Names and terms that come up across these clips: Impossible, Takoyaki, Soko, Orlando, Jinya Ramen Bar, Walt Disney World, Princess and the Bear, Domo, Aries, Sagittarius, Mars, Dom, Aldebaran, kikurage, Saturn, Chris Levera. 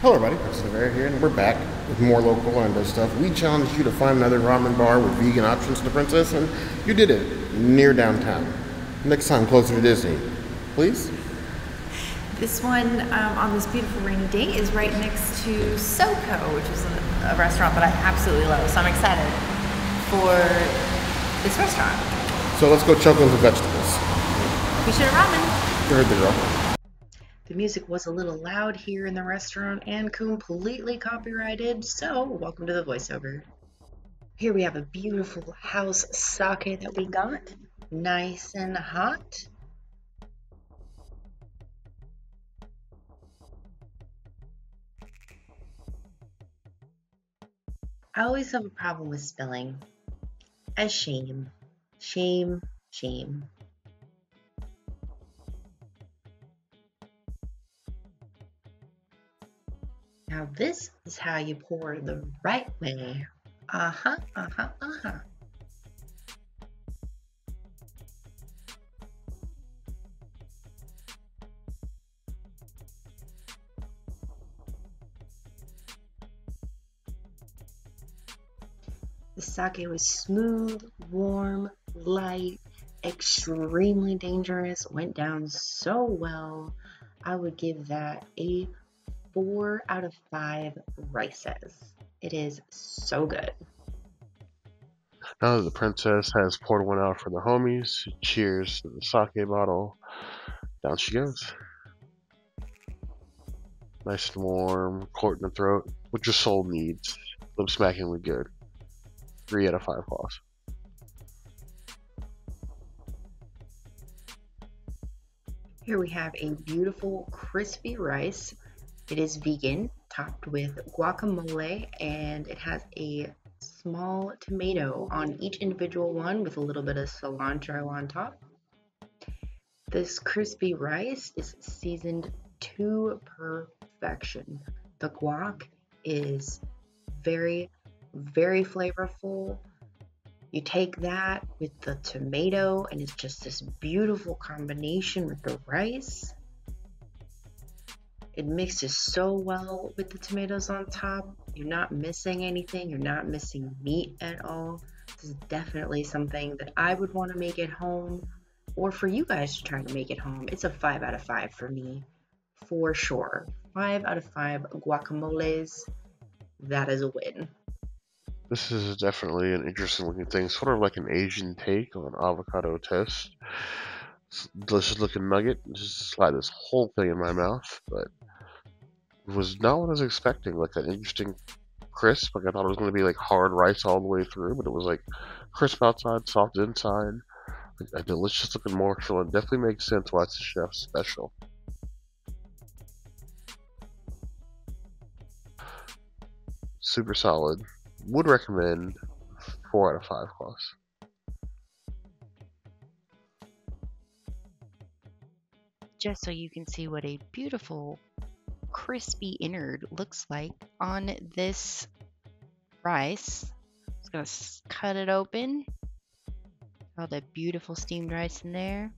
Hello everybody, Chris Levera here, and we're back with more local Orlando stuff. We challenged you to find another ramen bar with vegan options in the Princess, and you did it near downtown. Next time, closer to Disney, please. This one on this beautiful rainy day is right next to Soko, which is a restaurant that I absolutely love. So I'm excited for this restaurant. So let's go choke on some vegetables. We should have ramen. You heard the girl. The music was a little loud here in the restaurant and completely copyrighted, so welcome to the voiceover. Here we have a beautiful house sake that we got, nice and hot. I always have a problem with spelling. A shame, shame, shame. Now this is how you pour the right way. The sake was smooth, warm, light, extremely dangerous, went down so well. I would give that a 4 out of 5 rices. It is so good. Now that the princess has poured one out for the homies, cheers to the sake bottle. Down she goes. Nice and warm, caught in the throat, what your soul needs. Lip smacking was good. 3 out of 5 paws. Here we have a beautiful crispy rice. It is vegan, topped with guacamole, and it has a small tomato on each individual one with a little bit of cilantro on top. This crispy rice is seasoned to perfection. The guac is very, very flavorful. You take that with the tomato, and it's just this beautiful combination with the rice. It mixes so well with the tomatoes on top. You're not missing anything. You're not missing meat at all. This is definitely something that I would want to make at home, or for you guys to try to make at home. It's a 5 out of 5 for me, for sure. 5 out of 5 guacamoles. That is a win. This is definitely an interesting looking thing. Sort of like an Asian take on avocado toast. Delicious looking nugget. Just slide this whole thing in my mouth, but was not what I was expecting. Like an interesting crisp. Like I thought it was going to be like hard rice all the way through, but it was like crisp outside, soft inside. Like a delicious looking morsel. It definitely makes sense why it's a chef's special. Super solid. Would recommend 4 out of 5 claws. Just so you can see what a beautiful crispy innard looks like on this rice. I'm just going to cut it open. All that beautiful steamed rice in there.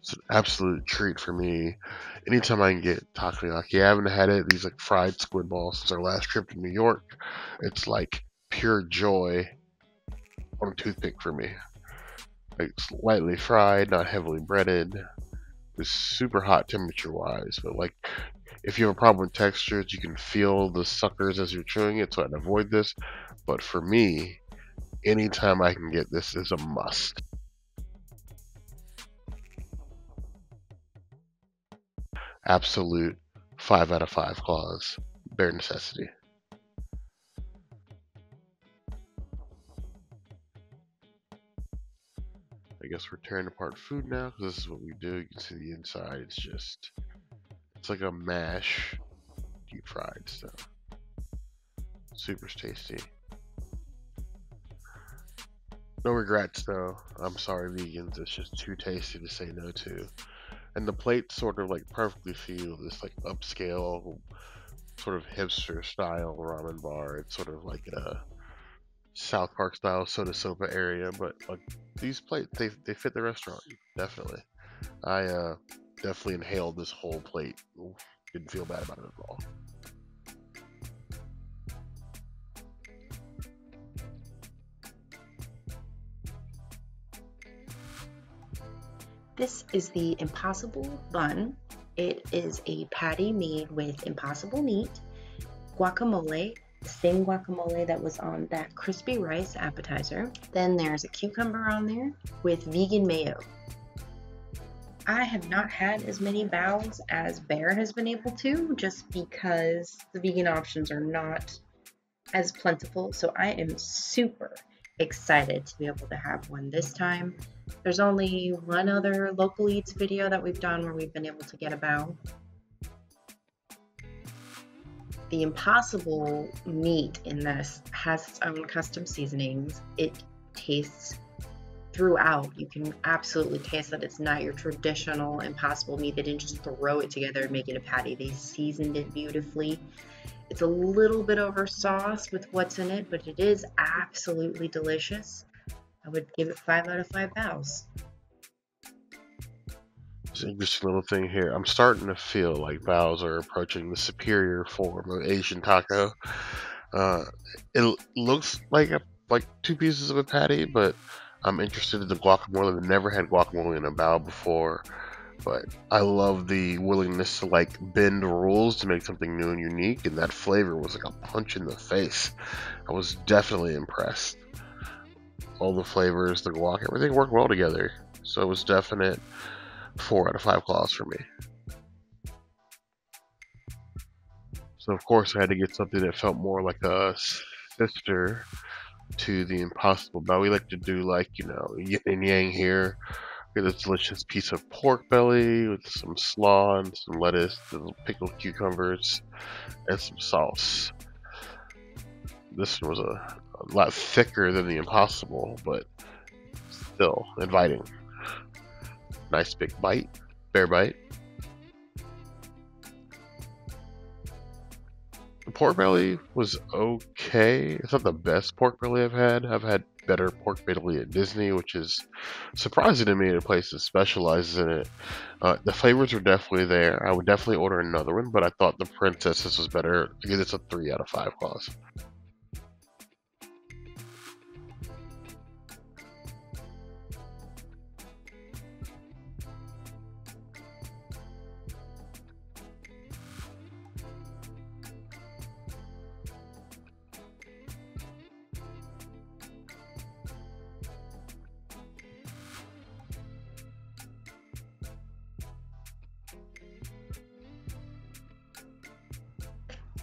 It's an absolute treat for me. Anytime I can get takoyaki, I haven't had it. These like fried squid balls since our last trip to New York. It's like pure joy on a toothpick for me. Like lightly fried, not heavily breaded. It's super hot temperature-wise, but like if you have a problem with textures, you can feel the suckers as you're chewing it, so I'd avoid this. But for me, anytime I can get this is a must. Absolute 5 out of 5 claws, bare necessity. I guess we're tearing apart food now, because this is what we do. You can see the inside, it's like a mash, deep fried stuff. Super tasty. No regrets though. I'm sorry, vegans. It's just too tasty to say no to. And the plate's sort of like perfectly feel this like upscale, sort of hipster style ramen bar. It's sort of like a South Park style soda sopa area, but like these plates, they fit the restaurant definitely. I definitely inhaled this whole plate. Ooh, didn't feel bad about it at all. This is the Impossible bun. It is a patty made with impossible meat, guacamole, the same guacamole that was on that crispy rice appetizer. Then there's a cucumber on there with vegan mayo. I have not had as many bowls as Bear has been able to, just because the vegan options are not as plentiful. So I am super excited to be able to have one this time. There's only one other local eats video that we've done where we've been able to get a bao. The Impossible meat in this has its own custom seasonings. It tastes throughout. You can absolutely taste that it's not your traditional Impossible meat. They didn't just throw it together and make it a patty. They seasoned it beautifully. It's a little bit over sauce with what's in it, but it is absolutely delicious. I would give it 5 out of 5 bows. It's an interesting little thing here. I'm starting to feel like bows are approaching the superior form of Asian taco. It looks like two pieces of a patty, but I'm interested in the guacamole. I've never had guacamole in a bao before, but I love the willingness to like bend rules to make something new and unique, and that flavor was like a punch in the face. I was definitely impressed. All the flavors, the guac, everything worked well together. So it was definite 4 out of 5 claws for me. So of course I had to get something that felt more like a sister to the Impossible. But we like to do like, you know, yin and yang here. We get this delicious piece of pork belly with some slaw and some lettuce, little pickled cucumbers, and some sauce. This was a lot thicker than the Impossible, but still inviting. Nice big bite, Bear bite. The pork belly was okay. It's not the best pork belly I've had. I've had better pork belly at Disney, which is surprising to me at a place that specializes in it. The flavors are definitely there. I would definitely order another one, but I thought the princesses was better because it's a 3 out of 5 claws.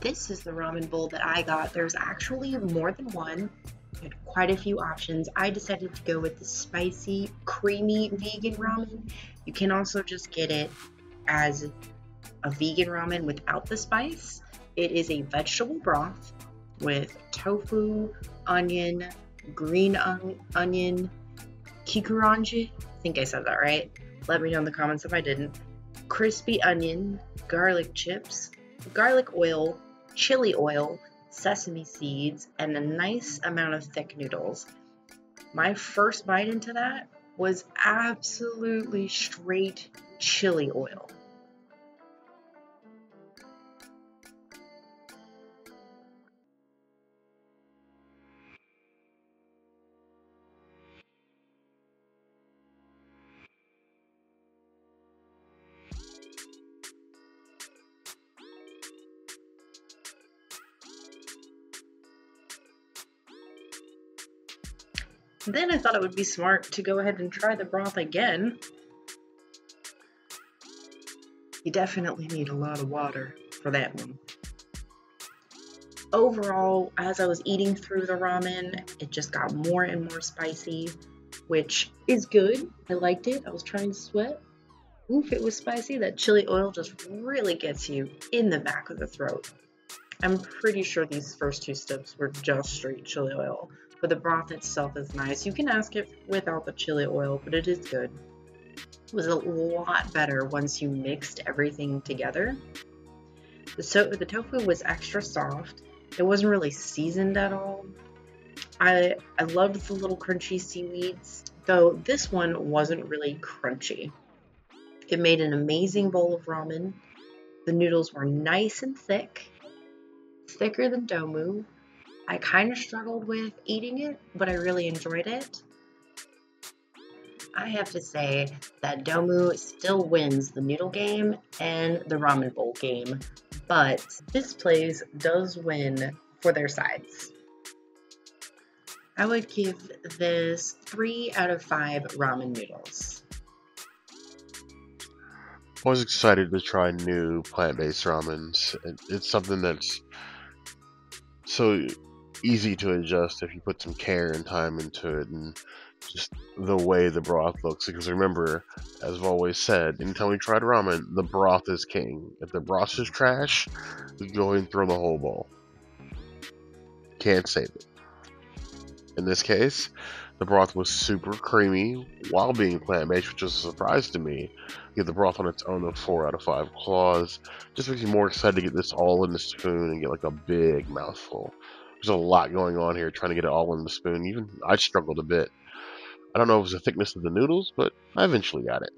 This is the ramen bowl that I got. There's actually more than one. I had quite a few options. I decided to go with the spicy, creamy vegan ramen. You can also just get it as a vegan ramen without the spice. It is a vegetable broth with tofu, onion, green onion, kikurage. I think I said that right. Let me know in the comments if I didn't. Crispy onion, garlic chips, garlic oil, chili oil, sesame seeds, and a nice amount of thick noodles. My first bite into that was absolutely straight chili oil. Then I thought it would be smart to go ahead and try the broth again. You definitely need a lot of water for that one. Overall, as I was eating through the ramen, it just got more and more spicy, which is good. I liked it. I was trying to sweat. Oof, it was spicy. That chili oil just really gets you in the back of the throat. I'm pretty sure these first two steps were just straight chili oil. but the broth itself is nice. You can ask it without the chili oil, but it is good. It was a lot better once you mixed everything together. The tofu was extra soft. It wasn't really seasoned at all. I loved the little crunchy seaweeds, though this one wasn't really crunchy. It made an amazing bowl of ramen. The noodles were nice and thick, thicker than Domu. I kind of struggled with eating it, but I really enjoyed it. I have to say that Domu still wins the noodle game and the ramen bowl game, but this place does win for their sides. I would give this 3 out of 5 ramen noodles. I was excited to try new plant-based ramens. It's something that's so easy to adjust if you put some care and time into it, and just the way the broth looks, because remember, as I've always said, anytime we tried ramen, the broth is king. If the broth is trash, go ahead and throw the whole bowl. Can't save it. In this case, the broth was super creamy while being plant-based, which was a surprise to me. You get the broth on its own of 4 out of 5 claws. Just makes me more excited to get this all in the spoon and get like a big mouthful. There's a lot going on here trying to get it all in the spoon. Even I struggled a bit. I don't know if it was the thickness of the noodles, but I eventually got it.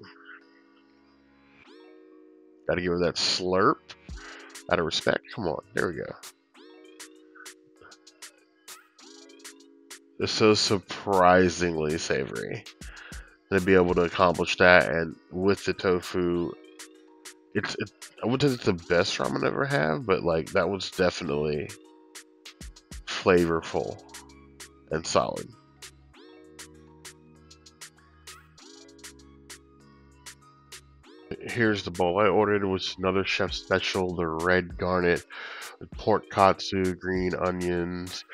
Gotta give her that slurp out of respect. Come on, there we go. It's so surprisingly savory to be able to accomplish that, and with the tofu, I wouldn't say it's the best ramen I've ever had, but like that was definitely flavorful and solid. Here's the bowl I ordered. It was another chef special, the red garnet, pork katsu, green onions.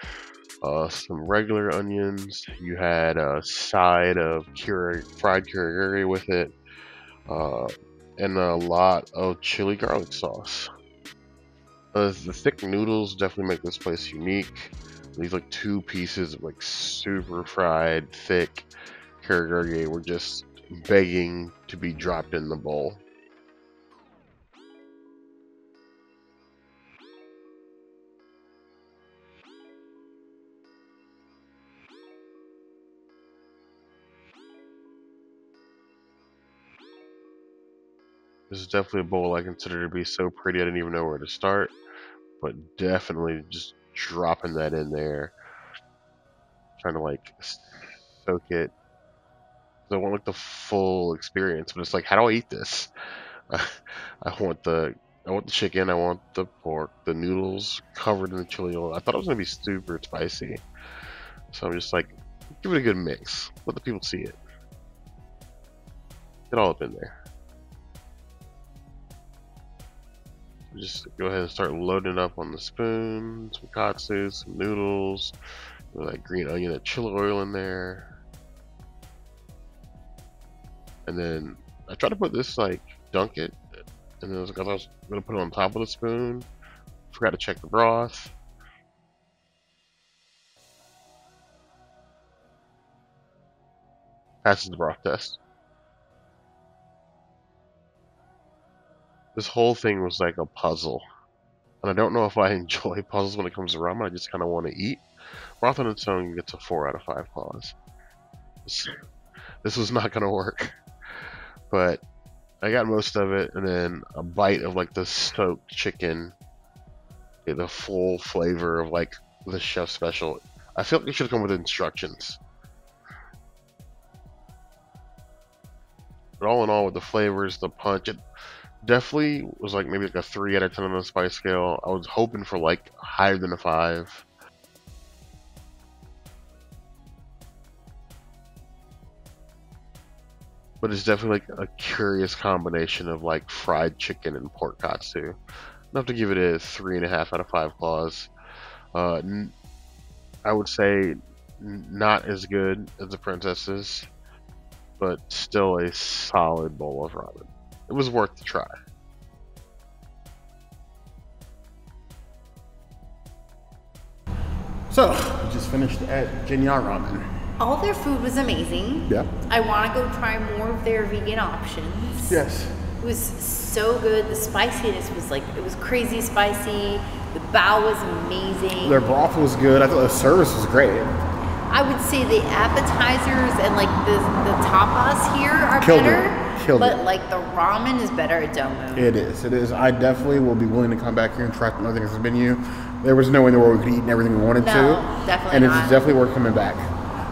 Some regular onions. You had a side of fried kikurage with it, and a lot of chili garlic sauce. The thick noodles definitely make this place unique. These like 2 pieces of like super fried thick kikurage were just begging to be dropped in the bowl. This is definitely a bowl I consider to be so pretty I didn't even know where to start, but definitely just dropping that in there, trying to like soak it. I want like the full experience, but it's like, how do I eat this? I want the chicken, I want the pork, the noodles covered in the chili oil. I thought it was gonna be super spicy, so I'm just like, give it a good mix. Let the people see it. Get all up in there. Just go ahead and start loading up on the spoon, some katsu, some noodles, that green onion, that chili oil in there. And then I tried to put this, like, dunk it, and then I was like, I was going to put it on top of the spoon. Forgot to check the broth. Passes the broth test. This whole thing was like a puzzle, and I don't know if I enjoy puzzles when it comes to ramen. I just kind of want to eat. Broth on its own gets a 4 out of 5 claws. This was not gonna work, but I got most of it, and then a bite of like the soaked chicken, the full flavor of like the chef special. I feel like it should come with instructions. But all in all, with the flavors, the punch, it definitely was like maybe like a 3 out of 10 on the spice scale. I was hoping for like higher than a 5. But it's definitely like a curious combination of like fried chicken and pork katsu. I'd have to give it a 3.5 out of 5 claws. I would say not as good as the princesses, but still a solid bowl of ramen. It was worth the try. So, we just finished at Jinya Ramen. All their food was amazing. Yeah. I want to go try more of their vegan options. Yes. It was so good. The spiciness was like, it was crazy spicy. The bao was amazing. Their broth was good. I thought the service was great. I would say the appetizers and like the tapas here are better. But like the ramen is better at Domo. It is. It is. I definitely will be willing to come back here and try from other things on the menu. There was no way in the world we could eat everything we wanted to. Definitely not. And it's definitely worth coming back.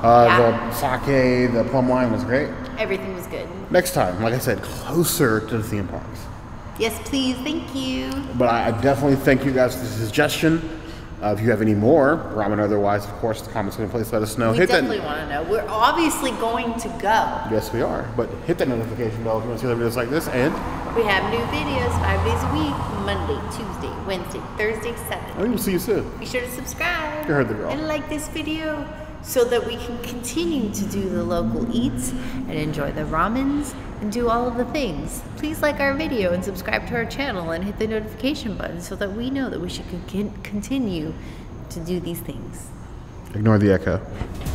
The sake, the plum wine was great. Everything was good. Next time, like I said, closer to the theme parks. Yes, please. Thank you. But I definitely thank you guys for the suggestion. If you have any more, ramen or otherwise, of course, the comments in place, let us know. We definitely want to know. We're obviously going to go. Yes, we are. But hit that notification bell if you want to see other videos like this. And we have new videos 5 days a week, Monday, Tuesday, Wednesday, Thursday, Saturday. We'll see you soon. Be sure to subscribe. You heard the girl. And like this video so that we can continue to do the local eats and enjoy the ramens and do all of the things. Please like our video and subscribe to our channel and hit the notification button so that we know that we should continue to do these things. Ignore the echo.